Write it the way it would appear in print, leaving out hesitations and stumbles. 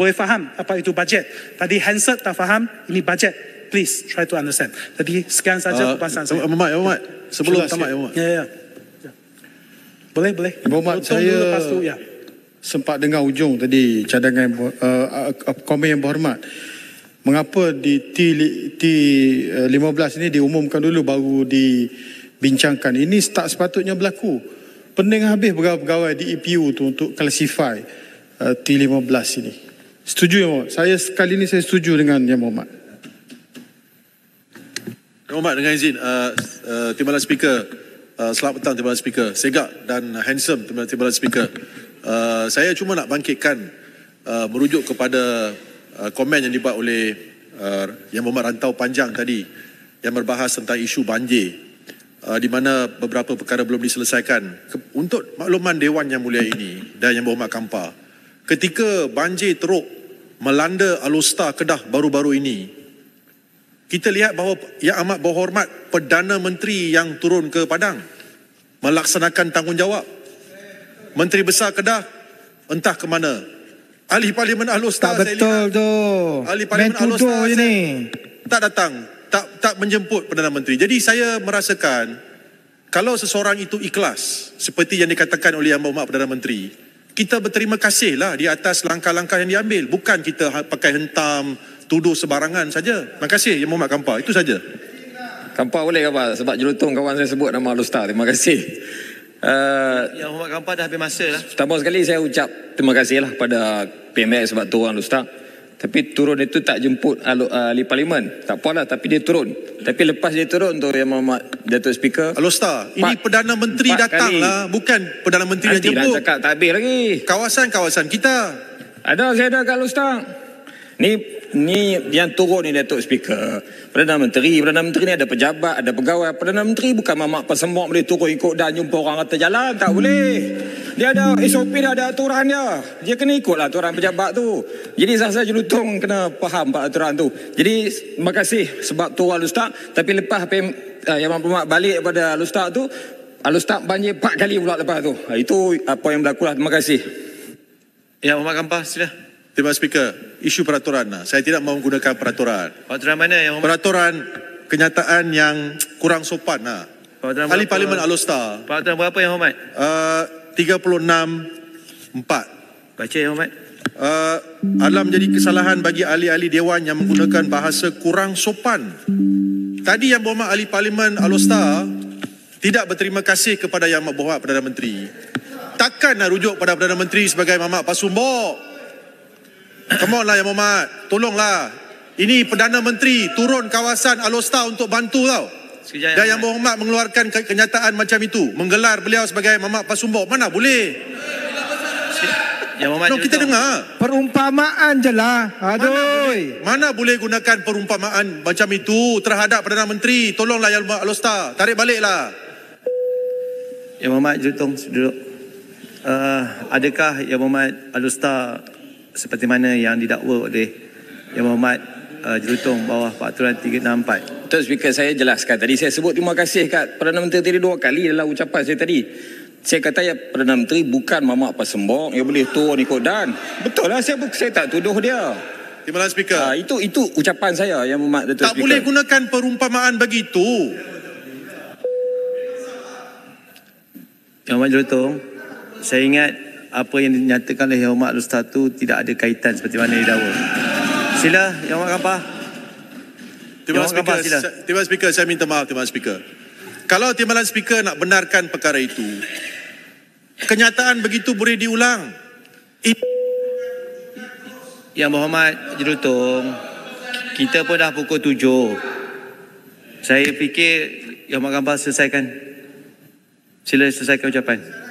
boleh faham apa itu budget. Tadi Hansard tak faham, ini budget. Please try to understand. Tadi sekian saja pembahasan saya. Muhammad, sebelum tamat ya Muhammad. Ya. Boleh, boleh. Muhammad, saya tu, ya, sempat dengar ujung tadi cadangan komen yang berhormat. Mengapa di T15 ini diumumkan dulu baru dibincangkan? Ini tak sepatutnya berlaku. Pening habis pegawai-pegawai di EPU tu untuk classify T15 ini. Setuju ya Muhammad? Saya sekali ini saya setuju dengan yang Muhammad. Ya Muhammad, dengan izin Timbalan Speaker, selamat petang Timbalan Speaker, segak dan handsome Timbalan Speaker. Saya cuma nak bangkitkan merujuk kepada komen yang dibuat oleh Yang Berhormat Rantau Panjang tadi yang berbahas tentang isu banjir, di mana beberapa perkara belum diselesaikan. Untuk makluman Dewan Yang Mulia ini dan Yang Berhormat Kampar, ketika banjir teruk melanda Alusta Kedah baru-baru ini, kita lihat bahawa Yang Amat Berhormat Perdana Menteri yang turun ke Padang melaksanakan tanggungjawab. Menteri Besar Kedah entah ke mana. Ahli Parlimen Alusta tak betul tu. Ahli Parlimen Alusta ini tak datang, tak menjemput Perdana Menteri. Jadi saya merasakan kalau seseorang itu ikhlas seperti yang dikatakan oleh Yang Berhormat Perdana Menteri, kita berterima kasihlah di atas langkah-langkah yang diambil, bukan kita pakai hentam, tuduh sebarangan saja. Terima kasih Yang Berhormat Kampar, itu saja. Kampar boleh ke Pak? Sebab jelutong kawan saya sebut nama Alusta. Terima kasih. Yang Berhormat Kampar dah habis masa lah. Pertama sekali saya ucap terima kasih lah pada PMX sebab turun Alusta. Tapi turun itu tak jemput ahli parlimen. Tak apalah, tapi dia turun. Tapi lepas dia turun tu Yang Berhormat Datuk Speaker, Alusta, ini Perdana Menteri datang kali. Lah, bukan Perdana Menteri yang jemput. Nanti dah cakap tak habis lagi. Kawasan-kawasan kita. Ada, saya ada kat Alusta. Ni yang turun ni Datuk Speaker, Perdana Menteri. Perdana Menteri ni ada pejabat, ada pegawai. Perdana Menteri bukan mamak pasembor boleh turun ikut dan jumpa orang atas jalan. Tak boleh. Dia ada SOP, dia ada aturan dia. Dia kena ikutlah aturan pejabat tu. Jadi saya jelutong kena faham pak aturan tu. Jadi terima kasih sebab turun Alusta. Tapi lepas Yang Berhormat balik pada Alusta tu, Alusta banjir 4 kali pula lepas tu. Itu apa yang berlaku lah. Terima kasih. Yang Berhormat Kampar, sila. Terima kasih Speaker. Isu peraturan lah. Saya tidak mahu menggunakan peraturan. Peraturan mana yang Muhammad? Peraturan kenyataan yang kurang sopan lah. Peraturan ahli Parlimen Alusta. Peraturan berapa yang Muhammad? 36.4. Baca yang Muhammad. Alam jadi kesalahan bagi ahli-ahli Dewan yang menggunakan bahasa kurang sopan. Tadi Yang Berhormat ahli Parlimen Alusta tidak berterima kasih kepada Yang Berhormat Perdana Menteri. Takkan nak rujuk pada Perdana Menteri sebagai mamak pasembor. Come on lah Yang Berhormat, tolonglah. Ini Perdana Menteri turun kawasan Alusta untuk bantu tau. Sekejap, dan Yang Berhormat mengeluarkan kenyataan macam itu, menggelar beliau sebagai mamak pasembor. Mana boleh. Yang Berhormat, kita dengar. Perumpamaan je lah. Aduh. Mana boleh gunakan perumpamaan macam itu terhadap Perdana Menteri. Tolonglah Yang Berhormat Alusta, tarik baliklah. Yang Berhormat Jelutong, duduk. Adakah Yang Berhormat Alusta seperti mana yang didakwa oleh Yang Berhormat Jelutong bawah peraturan 364. Tuan Speaker, saya jelaskan tadi, saya sebut terima kasih kat Perdana Menteri tadi 2 kali dalam ucapan saya tadi. Saya kata ya Perdana Menteri bukan mamak pasembor yang boleh turun ikut dan. Betul lah, saya tak tuduh dia. Terima kasih Speaker. Itu ucapan saya Yang Berhormat Datuk Speaker. Tak boleh gunakan perumpamaan begitu. Yang Berhormat Jelutong, saya ingat apa yang dinyatakan oleh Yang Berhormat Alusta itu tidak ada kaitan seperti mana didakwa. Sila Yang Berhormat Kampar. Timbalan Speaker, saya minta maaf Timbalan Speaker. Kalau Timbalan Speaker nak benarkan perkara itu, kenyataan begitu boleh diulang. Yang Berhormat Jelutong, kita pun dah pukul 7. Saya fikir Yang Berhormat Kampar selesaikan. Sila selesaikan ucapan.